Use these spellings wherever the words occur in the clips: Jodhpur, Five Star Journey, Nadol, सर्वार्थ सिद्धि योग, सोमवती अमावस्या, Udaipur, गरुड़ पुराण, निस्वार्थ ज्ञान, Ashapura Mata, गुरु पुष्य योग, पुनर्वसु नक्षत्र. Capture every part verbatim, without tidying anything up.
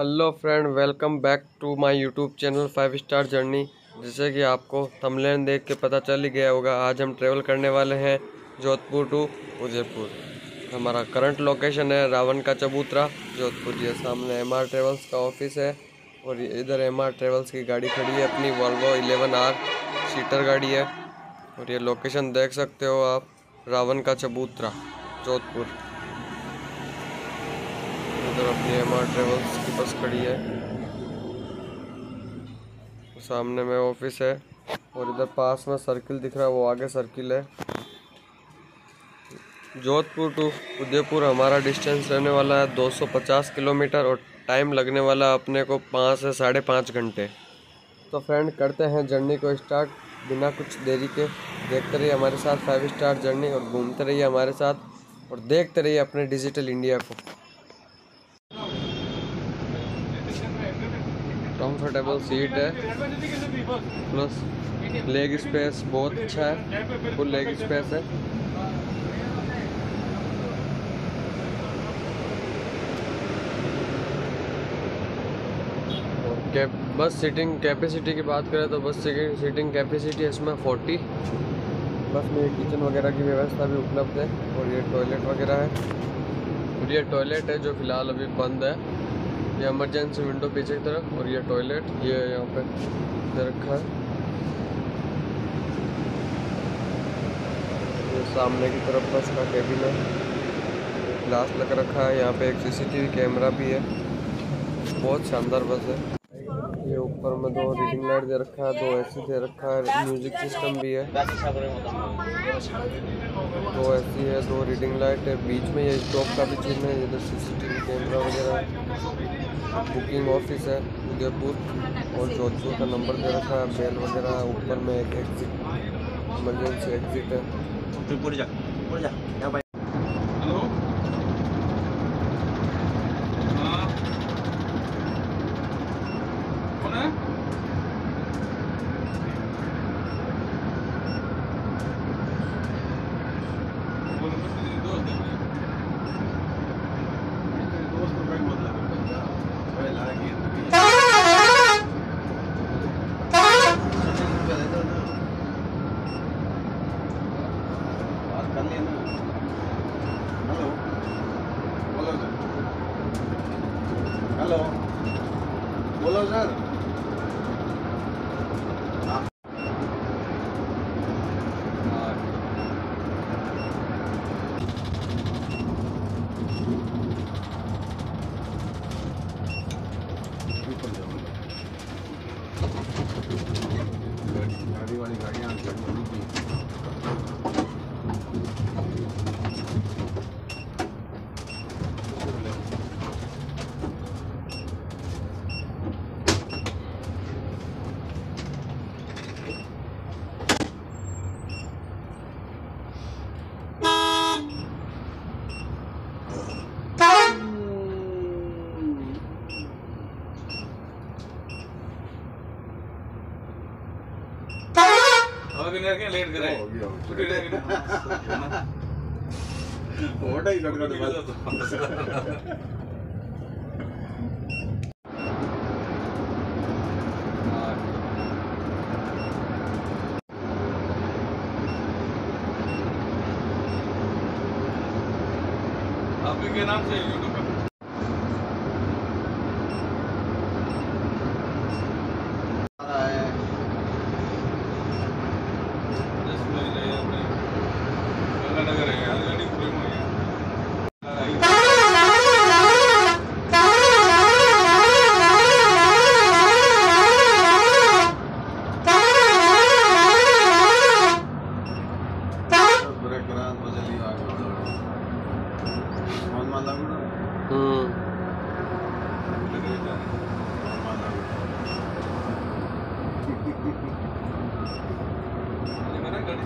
Hello friend, welcome back to my YouTube channel five star journey. जैसे कि आपको thumbnail देख के पता चल ही गया होगा, आज हम ट्रेवल करने वाले हैं जोधपुर टू उदयपुर। हमारा करंट लोकेशन है रावण का चबूतरा जोधपुर। ये सामने एम आर ट्रेवल्स का ऑफिस है और इधर एम आर ट्रेवल्स की गाड़ी खड़ी है, अपनी वॉल्वो इलेवन आर सीटर गाड़ी है। और ये लोकेशन देख सकते हो आप, रावण का चबूतरा जोधपुर। अपनी एम आर ट्रेवल्स की बस खड़ी है, सामने में ऑफिस है और इधर पास में सर्किल दिख रहा है, वो आगे सर्किल है। जोधपुर टू उदयपुर हमारा डिस्टेंस रहने वाला है दो सौ पचास किलोमीटर और टाइम लगने वाला अपने को पाँच से साढ़े पाँच घंटे। तो फ्रेंड, करते हैं जर्नी को स्टार्ट बिना कुछ देरी के। देखते रहिए हमारे साथ फाइव स्टार जर्नी और घूमते रहिए हमारे साथ और देखते रहिए अपने डिजिटल इंडिया को। कंफर्टेबल सीट है प्लस लेग स्पेस बहुत अच्छा है, फुल लेग स्पेस है। कैप बस सीटिंग कैपेसिटी की बात करें तो बस सीटिंग कैपेसिटी है इसमें चालीस। बस में किचन वगैरह की व्यवस्था भी उपलब्ध है और ये टॉयलेट वगैरह है। और ये टॉयलेट है जो फिलहाल अभी बंद है, ये इमरजेंसी विंडो पीछे की तरफ और ये टॉयलेट ये यहाँ पे दे रखा है। ये सामने की तरफ बस का केबिन है, ग्लास लग रखा है, यहाँ पे एक सीसीटीवी कैमरा भी है। बहुत शानदार बस है। ये ऊपर में दो रीडिंग लाइट दे रखा है, दो एसी दे रखा है, म्यूजिक सिस्टम भी है। दो एसी है, दो रीडिंग लाइट है, बीच में ये स्टॉप का भी चिन्ह है, इधर सीसीटीवी कैमरा वगैरह। बुकिंग ऑफिस है उदयपुर और जोधपुर का नंबर दे रखा है, बेल वगैरह है। ऊपर में एक एग्जिट, इमरजेंसी एग्जिट है। लेट कराए आप के नाम से यूट्यूब पर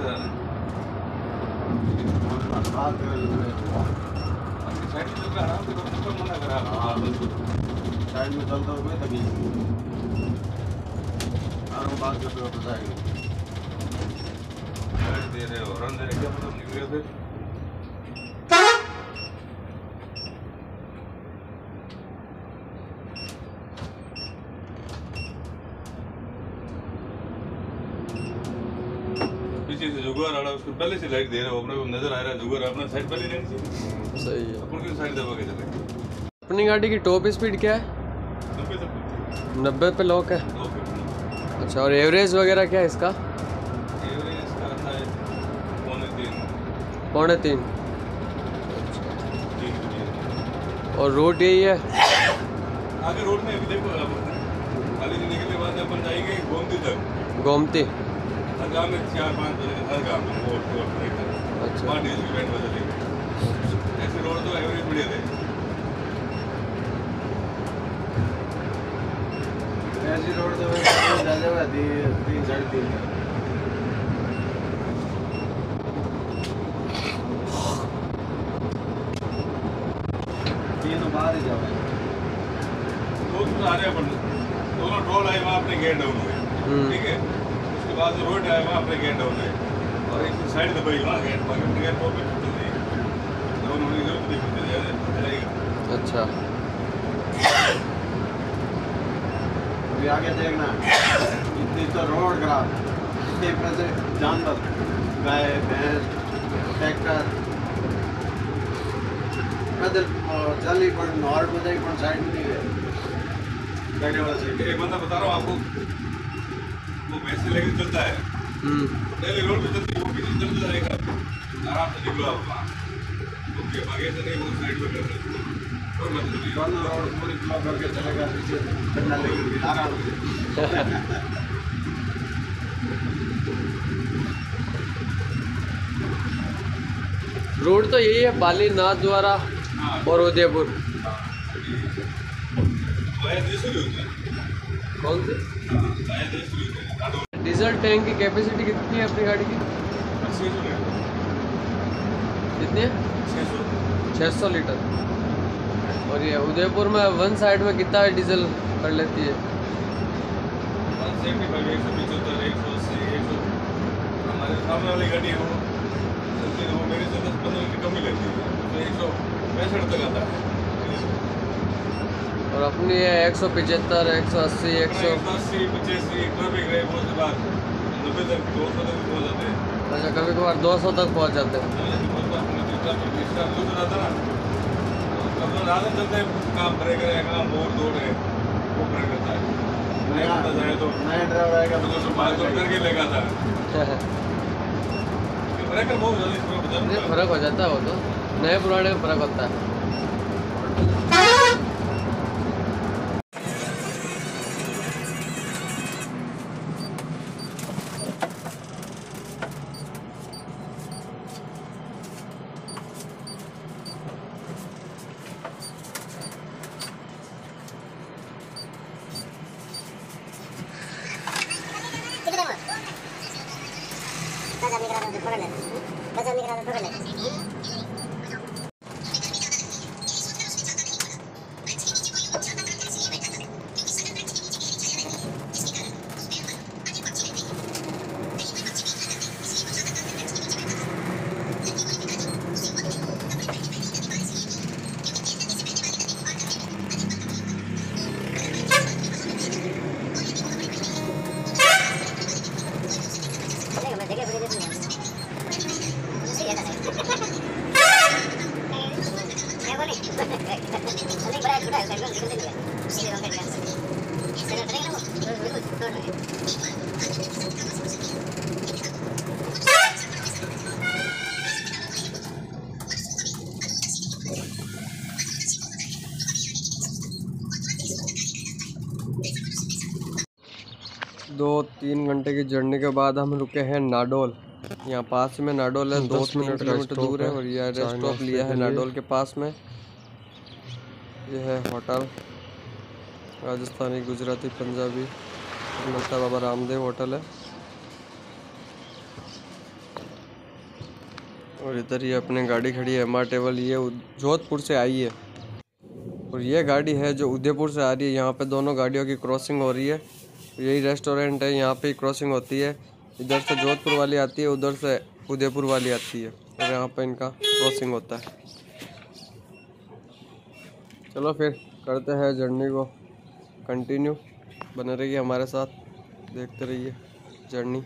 साइड में चलता हुआ तभी बात करते हुए दे रहे हो रन दे रहे हो उसको पहले से लाइट दे रहा हूँ अपने को नजर आ रहा है जुगाड़ अपना साइड पहले लेनी चाहिए। सही है। अपन क्यों साइड दबा के चलेंगे? अपनी गाड़ी की टॉप स्पीड क्या है? नब्बे पे लॉक है। अच्छा और एवरेज वगैरह क्या है इसका? एवरेज का आता है पौने तीन। पौने तीन। और रोड यही है? आगे रोड में अभी देखो खाली निकलने के बाद अपन जाएंगे गोमती तक। गोमती गाँव में चार पाँच बजे हर गाँव में वो पाँच डेज की बैंड बजे ऐसे रोड तो एवरेज बढ़िया थे ऐसी रोड तो ज़्यादा बादी तीन साढ़े तीन तीन तो बाहर ही जाओगे दो तो आ रहे हैं अपन दोनों टोल आए वहाँ अपने गेट डाउन हुए ठीक है बाद रोड है वहाँ पे गेट डाउन है और एक साइड दबाई वहाँ गेट पर गेट पर भी खुद नहीं तो उन्होंने जो भी खुद जाएगा अच्छा अभी आगे देखना इतनी तो रोड खराब इतने प्रकार जानवर गाय भैंस ट्रैक्टर पैदल चली पर नॉर्थ में जाएगी पर साइड में नहीं है गाड़ी वाला साइड एक बंदा बता रहा हूँ आपको वो पैसे लेके चलता है पहले रोड पे चलती वो पीछे चलता जाएगा आराम से निकलो आप वहाँ उसके आगे से नहीं वो साइड पर कर रहे और मतलब दोनों रोड पूरी ब्लॉक करके चलेगा पीछे चलना लेकर आराम से रोड तो यही है पाली नाथ द्वारा और उदयपुर कौन से डीजल टैंक की कैपेसिटी कितनी है अपनी गाड़ी की? कितनी है? छह सौ लीटर। और ये उदयपुर में वन साइड में कितना डीजल कर लेती है? हमारे सामने वाली गाड़ी वो वो मेरे से दस पंद्रह लीटर कम ही लेती है तो एक सौ पैंसठ तक आता है। और अपनी है एक सौ पचहत्तर, एक सौ अस्सी, एक सौ अस्सी, पचासी, अच्छा कभी कभार दो सौ तक पहुंच जाते हैं। फर्क हो जाता है वो तो नए पुराने में फर्क होता है। दो तीन घंटे की जर्नी के बाद हम रुके हैं नाडोल। यहाँ पास में नाडोल है, दो मिनट किलोमीटर दूर है और यह रेस्ट स्टॉप लिया है नाडोल के पास में। यह है होटल राजस्थानी गुजराती पंजाबी माता बाबा रामदेव होटल है। और इधर ये अपने गाड़ी खड़ी है एम आर ट्रेवल, ये जोधपुर से आई है और ये गाड़ी है जो उदयपुर से आ रही है। यहाँ पे दोनों गाड़ियों की क्रॉसिंग हो रही है। यही रेस्टोरेंट है, यहाँ पे ही क्रॉसिंग होती है। इधर से जोधपुर वाली आती है, उधर से उदयपुर वाली आती है और यहाँ पे इनका क्रॉसिंग होता है। चलो फिर करते हैं जर्नी को कंटिन्यू, बने रहिए हमारे साथ, देखते रहिए जर्नी।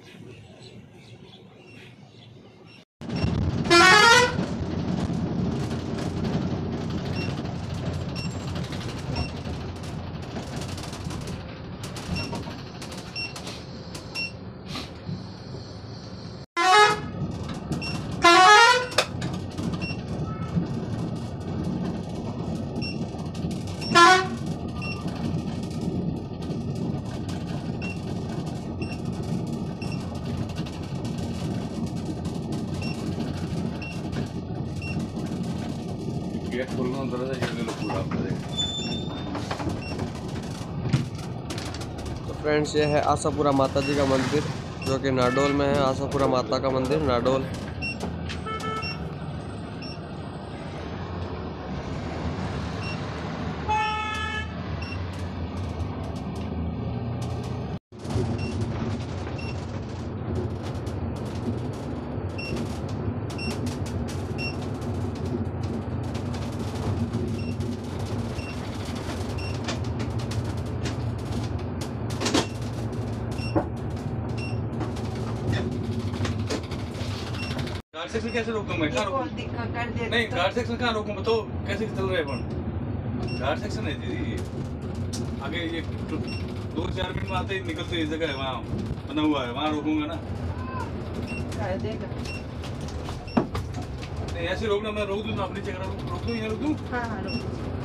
फ्रेंड्स, ये है आशापुरा माता जी का मंदिर जो कि नाडोल में है। आशापुरा माता का मंदिर नाडोल। सेक्शन कैसे रोकूं मैं? कहाँ रोकूं? नहीं, गार्ड सेक्शन कहाँ रोकूं बताओ? कैसे चल रहा है अपन? गार्ड सेक्शन है दीदी, आगे ये दो चार मिनट में आते ही निकलते इस जगह है, वहाँ बना हुआ है, वहाँ रोकूंगा ना। नहीं ऐसे रोकना, मैं रोक दूँ ना अपनी जगह, रोक दूँ या रोक दूँ? हाँ हाँ रोक।